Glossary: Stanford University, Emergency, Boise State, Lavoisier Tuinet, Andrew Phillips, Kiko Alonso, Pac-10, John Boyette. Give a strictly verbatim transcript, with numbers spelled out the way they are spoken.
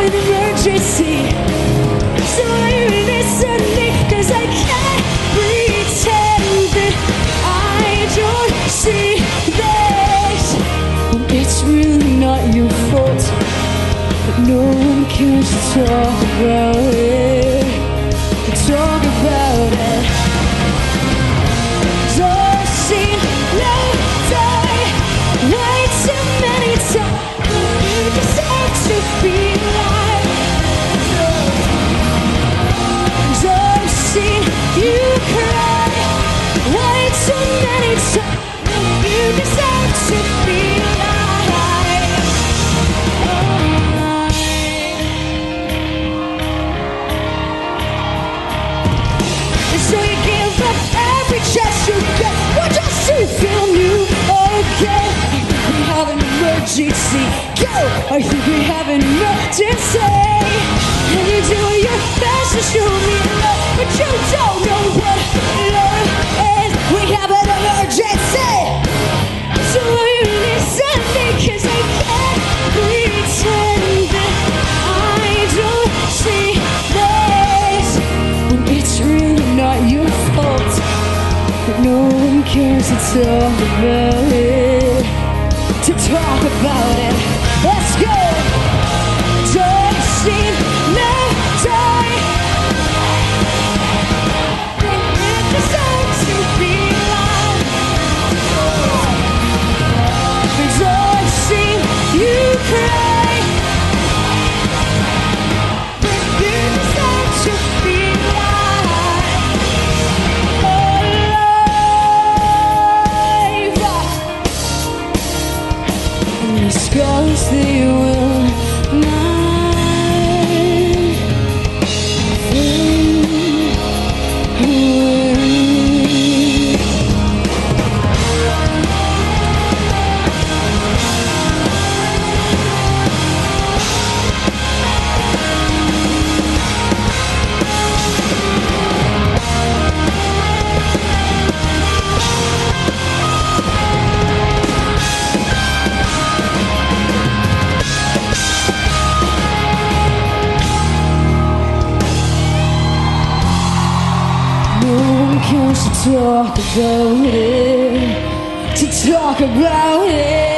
an emergency. So I'm listening, cause I can't pretend that I don't see this. It's really not your fault, but no one cares to talk about it. To talk about it. Don't see no time, night too many times. You deserve to be alive. Don't see you cry, night too many times. You deserve to be alive. Oh. And so you give up every chance you get. What else do you feel new? Okay, we have an emergency. Go! I think we have an emergency. And you do your best to show me love, but you don't know what love is. We have an emergency. So are you listening? Cause I can't pretend that I don't see this. When it's really not your fault, but no one cares to talk about it. To talk about it. Let's go. Don't see no time. It deserves to be alive. Don't see you cry. It deserves to be alive. Alive. And the scars they will not. To talk about it, to talk about it.